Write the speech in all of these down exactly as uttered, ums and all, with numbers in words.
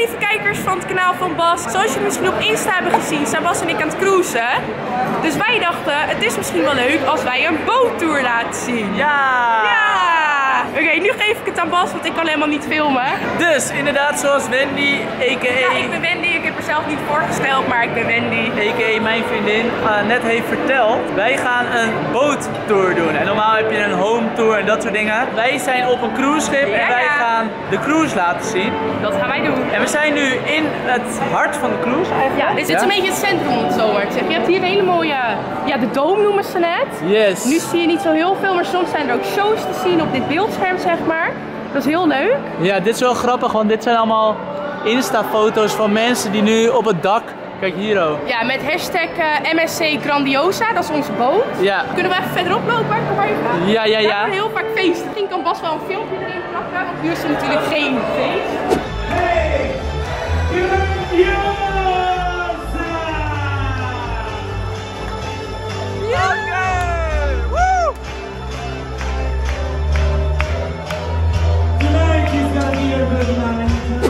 lieve kijkers van het kanaal van Bas. Zoals jullie misschien op Insta hebben gezien, zijn Bas en ik aan het cruisen. Dus wij dachten, het is misschien wel leuk als wij een boottour laten zien. Ja! Ja! Oké, okay, nu geef ik het aan Bas, want ik kan helemaal niet filmen. Dus inderdaad, zoals Wendy, a k a. Ja, ik ben Wendy, ik heb er zelf niet voorgesteld, maar ik ben Wendy. a k a mijn vriendin, uh, net heeft verteld, wij gaan een boottour doen. En normaal heb je een home tour en dat soort dingen. Wij zijn op een cruiseschip ja, en wij ja. gaan de cruise laten zien. Dat gaan wij doen. En we zijn nu in het hart van de cruise eigenlijk. Ja, dit is ja. een beetje het centrum, om het zo maar te zeggen. Je hebt hier een hele mooie, ja, de dome noemen ze net. Yes. Nu zie je niet zo heel veel, maar soms zijn er ook shows te zien op dit beeld. Zeg maar. Dat is heel leuk. Ja, dit is wel grappig, want dit zijn allemaal Insta-foto's van mensen die nu op het dak... Kijk hier ook. Ja, met hashtag uh, M S C Grandiosa, dat is onze boot. Ja. Kunnen we even verderop lopen? Waar je gaat? Ja, ja, ja. We hebben heel vaak feest. Misschien kan Bas wel een filmpje erin plakken, want hier is er natuurlijk geen feest. Hey, Grandiosa! Ja!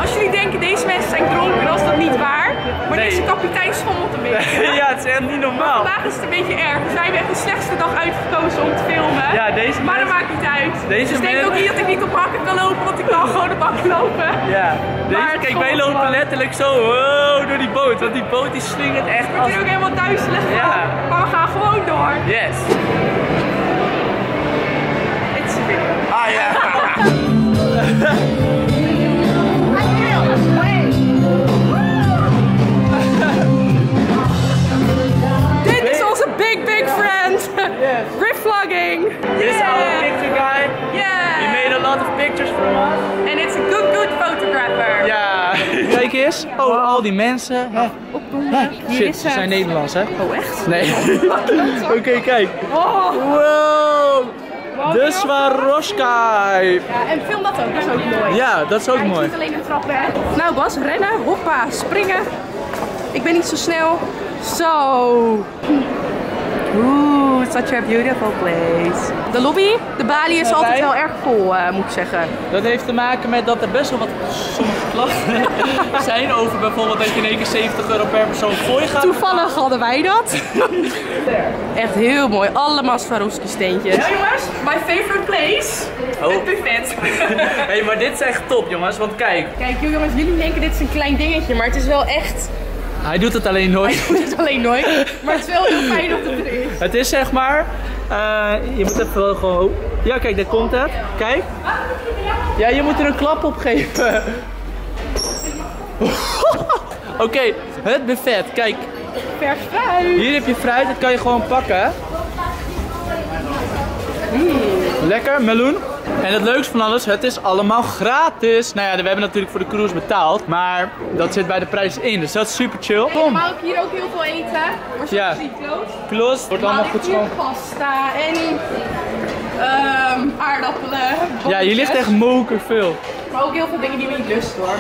Als jullie denken deze mensen zijn dronken, dan is dat niet waar. Maar nee. Deze kapitein schommelt een beetje. Ja, het is echt niet normaal. Maar vandaag is het een beetje erg. Dus wij hebben echt de slechtste dag uitgekozen om te filmen. Ja, deze maar mensen... dat maakt niet uit. Deze dus ik denk mensen... ook niet dat ik niet op hakken kan lopen, want ik kan gewoon op hakken lopen. Ja. Deze... Maar kijk, wij lopen lang. letterlijk zo wow, door die boot. Want die boot die slingert echt af. We kunnen ook helemaal duizelig ja. Maar we gaan gewoon door. Yes. It's a bit. Ah ja. Dit is onze big, big friend. Yes. Reflogging. This is our picture guy. Yeah. He made a lot of pictures for us. And it's a good, good photographer. Ja. Yeah. Kijk eens. Oh, al die mensen. Huh. Shit, ze zijn Nederlands, hè? Oh, echt? Nee. Oké, okay, kijk. Wow. Wow, de Swarovski! Ja, en film dat ook, dat is ook mooi. Ja, dat is ook ja, mooi. Niet alleen de trappen, hè. Nou Bas, rennen, hoppa, springen. Ik ben niet zo snel. Zo. Oeh, such a beautiful place. De lobby, de balie is altijd wel erg vol, uh, moet ik zeggen. Dat heeft te maken met dat er best wel wat sommige klachten zijn over bijvoorbeeld dat je in één keer zeventig euro per persoon fooi gaat. Toevallig hadden wij dat. Echt heel mooi, allemaal Swarovski steentjes. Ja jongens, my favorite place, oh. Het buffet. Hey, maar dit is echt top jongens, want kijk. Kijk jongens, jullie denken dit is een klein dingetje, maar het is wel echt... Hij doet het alleen nooit. Hij doet het alleen nooit, maar het is wel heel fijn dat het er is. Het is zeg maar, uh, je moet even wel gewoon... Ja kijk, daar komt het. Kijk. Ja, je moet er een klap op geven. Oké, okay, het buffet, kijk. Per fruit. Hier heb je fruit, dat kan je gewoon pakken. Mm. Lekker, meloen. En het leukste van alles, het is allemaal gratis. Nou ja, we hebben natuurlijk voor de cruise betaald, maar dat zit bij de prijs in, dus dat is super chill. Hey, normaal heb ik hier ook heel veel eten, maar zo ja. zie kloos. Wordt allemaal goed schoon. Pasta en um, aardappelen. Bonnetjes. Ja, hier ligt echt mokerveel. Maar ook heel veel dingen die we niet lusten hoor.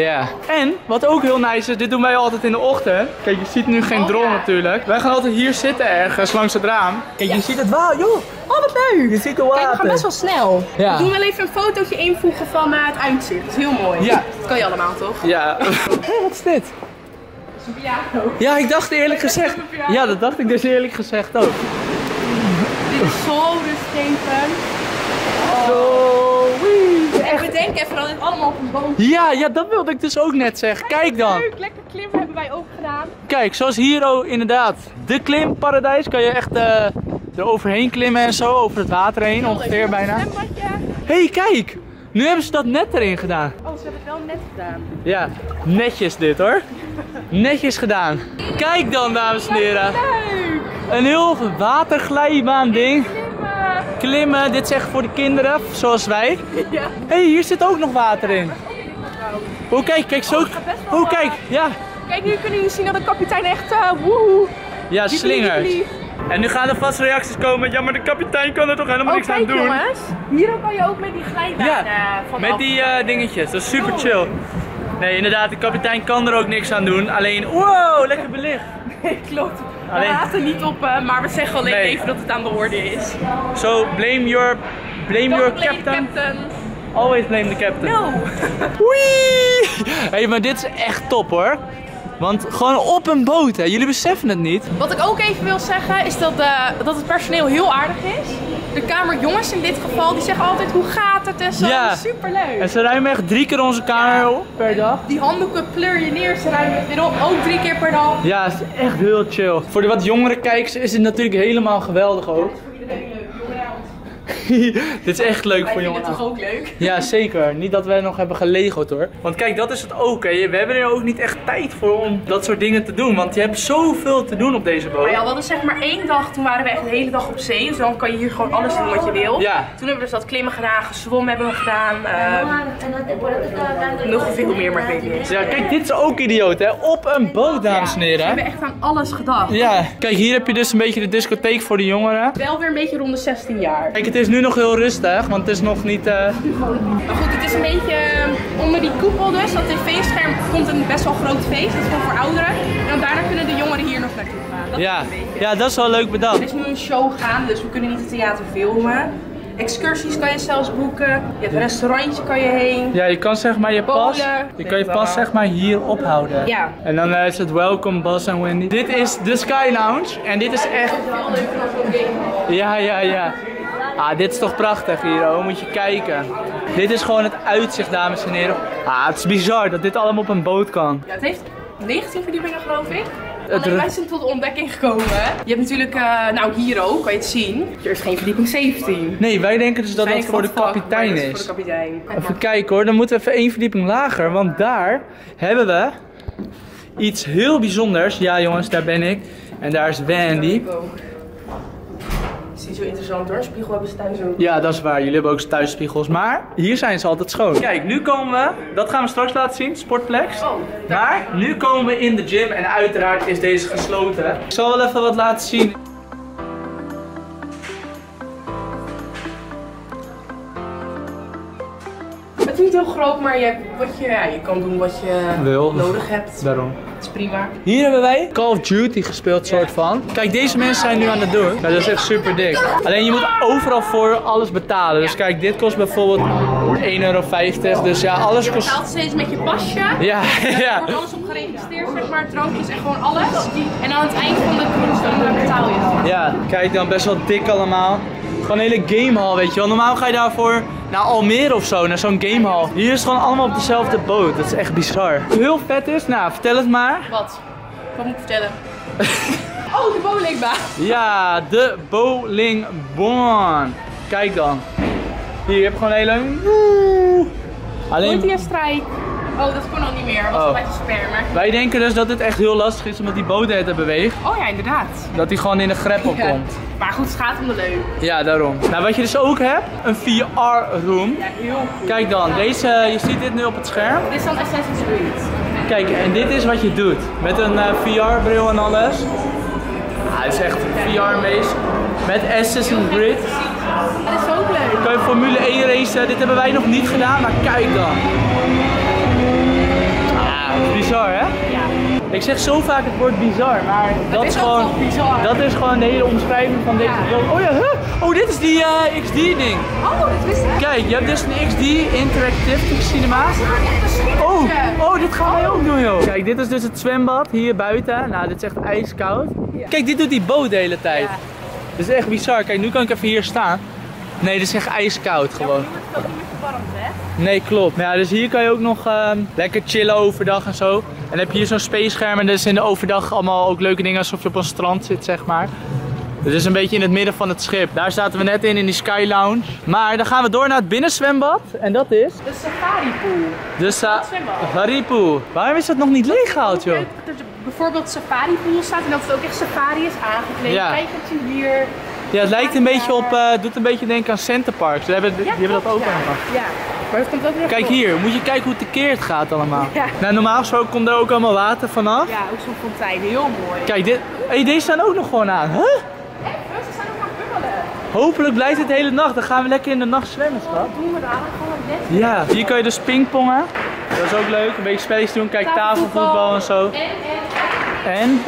Ja. En, wat ook heel nice is, dit doen wij altijd in de ochtend. Kijk, je ziet nu geen oh, drol ja. natuurlijk. Wij gaan altijd hier zitten ergens langs het raam. Kijk, ja. je ziet het wel, joh. Oh, wat leuk. Je ziet het water. Kijk, we gaan best wel snel. Ja. We doen wel even een fotootje invoegen van uh, het uitzicht. Dat is heel mooi. Ja. Dat kan je allemaal, toch? Ja. Hé, wat is dit? Dat is een piano. Ja, ik dacht eerlijk gezegd. Ja, dat dacht ik dus eerlijk gezegd ook. Dit is zo rustgevend. Oh. En bedenk even dat dit allemaal op een boom is. Ja, ja, dat wilde ik dus ook net zeggen. Kijk, Kijk dan. Leuk, lekker klimmen hebben wij ook gedaan. Kijk, zoals hier oh, inderdaad. De klimparadijs kan je echt uh, er overheen klimmen en zo. Over het water heen heel ongeveer leuk. bijna. Hé, hey, kijk. Nu hebben ze dat net erin gedaan. Oh, ze hebben het wel net gedaan. Ja, netjes dit hoor. Netjes gedaan. Kijk dan, dames en heren. Leuk. Een heel waterglijbaan ding. Klimmen, dit is echt voor de kinderen, zoals wij. Ja. Hé, hey, hier zit ook nog water in. Oh, kijk, kijk zo. Oh, oh kijk, ja. Kijk, nu kunnen jullie zien dat de kapitein echt, uh, woehoe. Ja, die slingert. Die, die, die. En nu gaan er vast reacties komen. Ja, maar de kapitein kan er toch helemaal oh, niks kijk, aan doen. Jongens, hier kan je ook met die glijbaan ja, uh, van met die uh, dingetjes, dat is super oh. chill. Nee, inderdaad, de kapitein kan er ook niks aan doen. Alleen, wow, lekker belicht. Nee, klopt. Alleen... We laten niet op, maar we zeggen alleen nee. even dat het aan de orde is. So, blame your, blame your blame captain. captain. Always blame the captain. No! Wee! Hé, hey, maar dit is echt top hoor. Want gewoon op een boot, hè. Jullie beseffen het niet. Wat ik ook even wil zeggen is dat, uh, dat het personeel heel aardig is. De kamerjongens in dit geval, die zeggen altijd hoe gaat het en zo. Ja. Superleuk. En ze ruimen echt drie keer onze kamer ja. op per dag. Die handdoeken pleur je neer, ze ruimen het weer op. Ook drie keer per dag. Ja, het is echt heel chill. Voor de wat jongere kijkers is het natuurlijk helemaal geweldig ook. Dit is echt leuk wij voor jongen. Ik vind het toch ook leuk? Ja, zeker. Niet dat wij nog hebben gelegeld hoor. Want kijk, dat is het ook. Hè. We hebben er ook niet echt tijd voor om dat soort dingen te doen. Want je hebt zoveel te doen op deze boot. Maar ja, we hadden zeg maar één dag. Toen waren we echt de hele dag op zee. Dus dan kan je hier gewoon alles doen wat je wil. Ja. Toen hebben we dus dat klimmen gedaan, gezwommen hebben we gedaan. Uh, nog veel meer, maar ik weet niet. Ja, kijk, dit is ook idioot hè. Op een boot, dames en heren. Ja, we hebben echt aan alles gedacht. Ja, kijk, hier heb je dus een beetje de discotheek voor de jongeren. Wel weer een beetje rond de zestien jaar. Kijk, het is nu nog heel rustig, want het is nog niet... Uh... Maar goed, het is een beetje uh, onder die koepel dus. Dat tv-scherm komt een best wel groot feest, dat is gewoon voor ouderen. En dan daarna kunnen de jongeren hier nog naartoe gaan. Dat ja. Is een beetje... ja, dat is wel leuk bedacht. Er is nu een show gaan, dus we kunnen niet het theater filmen. Excursies kan je zelfs boeken. Je hebt een restaurantje kan je heen. Ja, je kan zeg maar je pas, je kan je pas zeg maar hier ophouden. Ja. En dan uh, is het welkom Bas en Wendy. Dit is de Sky Lounge en dit is echt... Ja, ja, ja. Ah, dit is toch prachtig hier, oh, moet je kijken. Dit is gewoon het uitzicht, dames en heren. Ah, het is bizar dat dit allemaal op een boot kan. Ja, het heeft negentien verdiepingen, geloof ik. Alleen wij zijn tot de ontdekking gekomen. Je hebt natuurlijk, uh, nou hier ook, kan je het zien. Er is geen verdieping zeventien. Nee, wij denken dus dat dat, dat voor de kapitein is. Voor de kapitein. Even kijken hoor, dan moeten we even één verdieping lager. Want daar hebben we iets heel bijzonders. Ja jongens, daar ben ik. En daar is Wendy. Zo interessant hoor, spiegel hebben ze thuis ook. Ja, dat is waar. Jullie hebben ook thuis spiegels, maar hier zijn ze altijd schoon. Kijk, nu komen we, dat gaan we straks laten zien, sportplex. Oh, maar nu komen we in de gym en uiteraard is deze gesloten. Ik zal wel even wat laten zien. Het is niet heel groot, maar je, wat je, ja, je kan doen wat je wil, nodig hebt. Daarom. Dat is prima. Hier hebben wij Call of Duty gespeeld, soort van. Kijk, deze mensen zijn nu aan het doen. Ja, dat is echt super dik. Alleen je moet overal voor alles betalen. Dus kijk, dit kost bijvoorbeeld één euro vijftig. Dus ja, alles kost... Je betaalt steeds met je pasje. Ja, ja. Er wordt alles op geregistreerd, zeg maar. Trofies en gewoon alles. En aan het eind van de koers dan betaal je het. Ja, kijk dan, best wel dik allemaal. Gewoon een hele gamehall, weet je wel. Normaal ga je daarvoor naar Almere of zo, naar zo'n gamehall. Hier is het gewoon allemaal op dezelfde boot. Dat is echt bizar. Heel vet is, nou vertel het maar. Wat? Wat moet ik vertellen? Oh, de bowlingbaan. Ja, de bowlingbaan. Kijk dan. Hier, je hebt gewoon een hele... Alleen... Moet die een strijk? Oh, dat kon al niet meer. Dat was oh. een beetje spermer. Wij denken dus dat het echt heel lastig is omdat die boot het beweegt. Oh ja, inderdaad. Dat hij gewoon in de greppel ja. komt. Maar goed, het gaat om de leuk. Ja, daarom. Nou, wat je dus ook hebt, een V R room. Ja, heel goed. Kijk dan, deze, je ziet dit nu op het scherm. Dit is dan Assassin's Creed. Kijk, en dit is wat je doet. Met een uh, V R bril en alles. Ah, het is echt V R meest. Met Assassin's Creed. Dat is ook leuk. Kan je Formule één racen, dit hebben wij nog niet gedaan, maar kijk dan. Bizar, hè? Ja. Ik zeg zo vaak het woord bizar, maar dat is, is gewoon, bizar. Dat is gewoon de hele omschrijving van deze film. Ja. Oh ja, huh? Oh, dit is die uh, X D ding. Oh, dat wist ik. Kijk, je hebt dus een X D Interactive Cinema. Oh, oh, dit gaan wij ook doen, joh. Kijk, dit is dus het zwembad hier buiten. Nou, dit is echt ijskoud. Ja. Kijk, dit doet die boot de hele tijd. Ja. Dit is echt bizar. Kijk, nu kan ik even hier staan. Nee, dit is echt ijskoud gewoon. Ja, nee, klopt. Ja, dus hier kan je ook nog uh, lekker chillen overdag en zo. En dan heb je hier zo'n space-scherm en dus in de overdag allemaal ook leuke dingen alsof je op een strand zit, zeg maar. Dit is een beetje in het midden van het schip. Daar zaten we net in, in die Sky Lounge. Maar dan gaan we door naar het binnenzwembad. En dat is... De Safari Pool. De sa Safari Pool. Waarom is dat nog niet leeggehaald, joh? Bijvoorbeeld Safari Pool staat en dat het ook echt safari is aangekleed. Ja. Kijk wat je hier... Ja, het lijkt een beetje op, uh, doet een beetje denken aan Centerparks. Ze hebben, ja, die hebben dat ook aangepakt. Ja. Ja, maar het komt ook weer. Kijk op. Hier, moet je kijken hoe het tekeert gaat allemaal. Ja. Nou, normaal gesproken komt er ook allemaal water vanaf. Ja, ook zo'n fontein, heel mooi. Kijk, dit, hey, deze staan ook nog gewoon aan, hè? Huh? Hé, hey, ze staan ook aan bubbelen. Hopelijk blijft het de hele nacht, dan gaan we lekker in de nacht zwemmen, schat. Dat doen we dan, gewoon net. Ja, hier kan je dus pingpongen. Dat is ook leuk, een beetje spelletjes doen, kijk, tafelvoetbal en zo. En, en, en. En?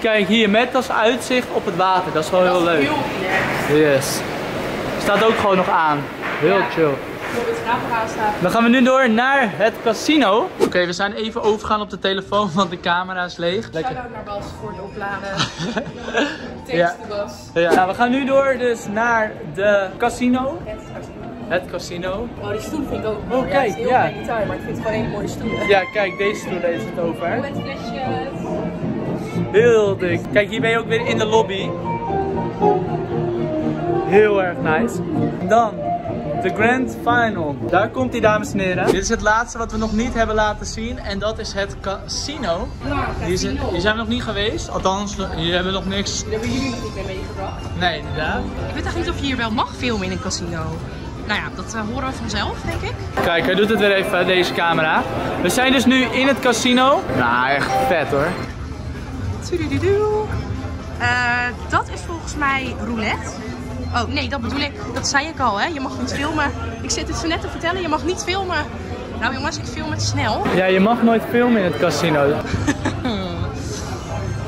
Kijk hier, met als uitzicht op het water. Dat is wel heel leuk. Yes. Staat ook gewoon nog aan. Heel chill. Dan gaan we nu door naar het casino. Oké, okay, we zijn even overgegaan op de telefoon, want de camera is leeg. Shout-out naar Bas voor het opladen. Thanks to Bas. Ja. Nou, we gaan nu door dus naar de casino. Het casino. Het casino. Oh, die stoel vind ik ook mooi. Oh, kijk, ja. Het is heel klein detail, maar ik vind het gewoon hele mooie stoelen. Ja, kijk, deze stoel is het over. Met flesjes. Heel dik. Kijk, hier ben je ook weer in de lobby. Heel erg nice. Dan de Grand Final. Daar komt die, dames en heren. Dit is het laatste wat we nog niet hebben laten zien. En dat is het casino. Ja, casino. Hier zijn we nog niet geweest. Althans, hier hebben we nog niks. Daar hebben jullie nog niet mee meegebracht. Nee, inderdaad. Ik weet echt niet of je hier wel mag filmen in een casino. Nou ja, dat uh, horen we vanzelf, denk ik. Kijk, hij doet het weer even, deze camera. We zijn dus nu in het casino. Nou, echt vet hoor. Uh, dat is volgens mij roulette. Oh nee, dat bedoel ik. Dat zei ik al, hè. Je mag niet filmen. Ik zit het zo net te vertellen, je mag niet filmen. Nou jongens, ik film het snel. Ja, je mag nooit filmen in het casino.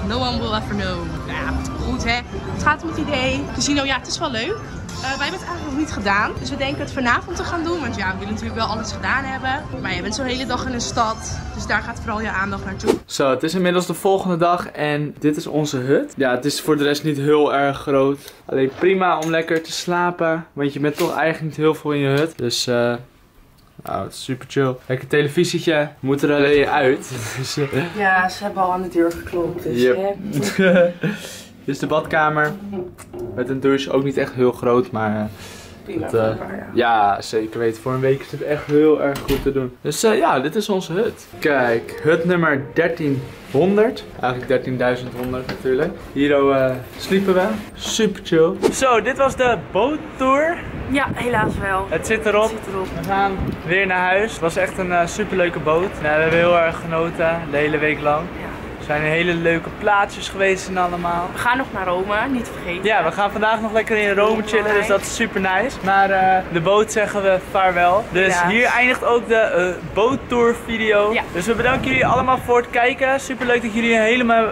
No one will ever know. Ja, goed hè. Het gaat om het idee. Casino, ja, het is wel leuk. Uh, wij hebben het eigenlijk nog niet gedaan, dus we denken het vanavond te gaan doen. Want ja, we willen natuurlijk wel alles gedaan hebben. Maar je bent zo'n hele dag in een stad, dus daar gaat vooral je aandacht naartoe. Zo, het is inmiddels de volgende dag en dit is onze hut. Ja, het is voor de rest niet heel erg groot. Alleen prima om lekker te slapen, want je bent toch eigenlijk niet heel veel in je hut. Dus, eh... Uh... nou, het is super chill. Lekker televisietje. Moet er alleen uit. Ja, ze hebben al aan de deur geklopt, dus yep. Hè. Dit is de badkamer, met een douche, ook niet echt heel groot, maar prima, dat, uh, ja. ja, zeker weten. Voor een week is het echt heel erg goed te doen. Dus uh, ja, dit is onze hut. Kijk, hut nummer dertienhonderd. Eigenlijk dertienduizend honderd natuurlijk. Hier uh, sliepen we. Super chill. Zo, dit was de boottour. Ja, helaas wel. Het zit erop. Het zit erop. We gaan weer naar huis. Het was echt een uh, super leuke boot. Nou, we hebben heel erg genoten, de hele week lang. Ja. Er zijn hele leuke plaatsjes geweest en allemaal. We gaan nog naar Rome, niet vergeten. Ja, we gaan vandaag nog lekker in Rome chillen, dus dat is super nice. Maar uh, de boot zeggen we vaarwel. Dus ja. Hier eindigt ook de uh, boottour video. Ja. Dus we bedanken jullie allemaal voor het kijken. Super leuk dat jullie helemaal...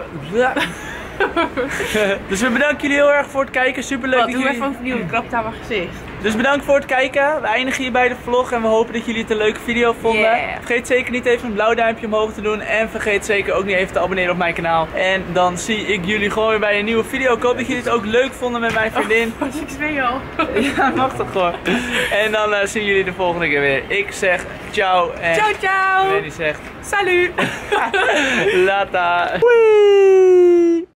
Dus we bedanken jullie heel erg voor het kijken. Super leuk dat jullie... Doe even opnieuw, ik krap aan mijn gezicht. Dus bedankt voor het kijken. We eindigen hier bij de vlog en we hopen dat jullie het een leuke video vonden. Yeah. Vergeet zeker niet even een blauw duimpje omhoog te doen. En vergeet zeker ook niet even te abonneren op mijn kanaal. En dan zie ik jullie gewoon weer bij een nieuwe video. Ik hoop dat jullie het ook leuk vonden met mijn vriendin. Oh, ik zweer al. Ja, mag toch gewoon. En dan uh, zien jullie de volgende keer weer. Ik zeg ciao en... Ciao, ciao. En die zegt... Salut. Later. Wee.